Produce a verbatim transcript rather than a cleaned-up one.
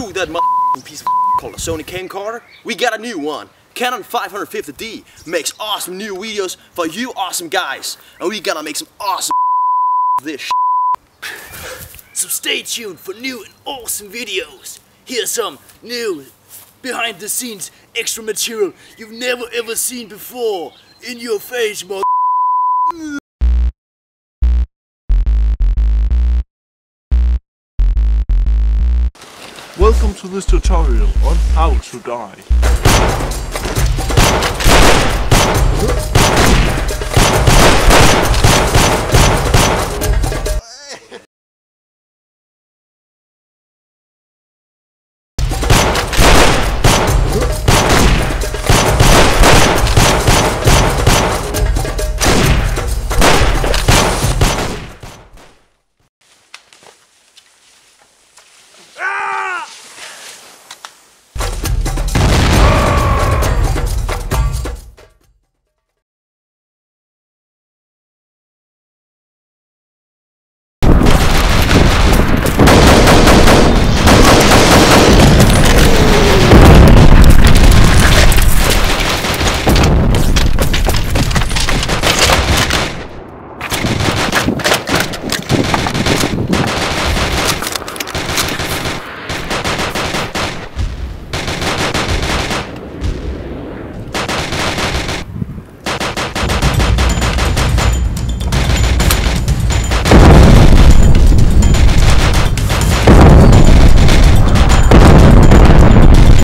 threw that motherfucking piece of called a Sony camcorder, we got a new one. Canon five fifty D makes awesome new videos for you awesome guys, and we gonna make some awesome this shit. So stay tuned for new and awesome videos. Here's some new behind the scenes extra material you've never ever seen before. In your face, mother. Welcome to this tutorial on how to die.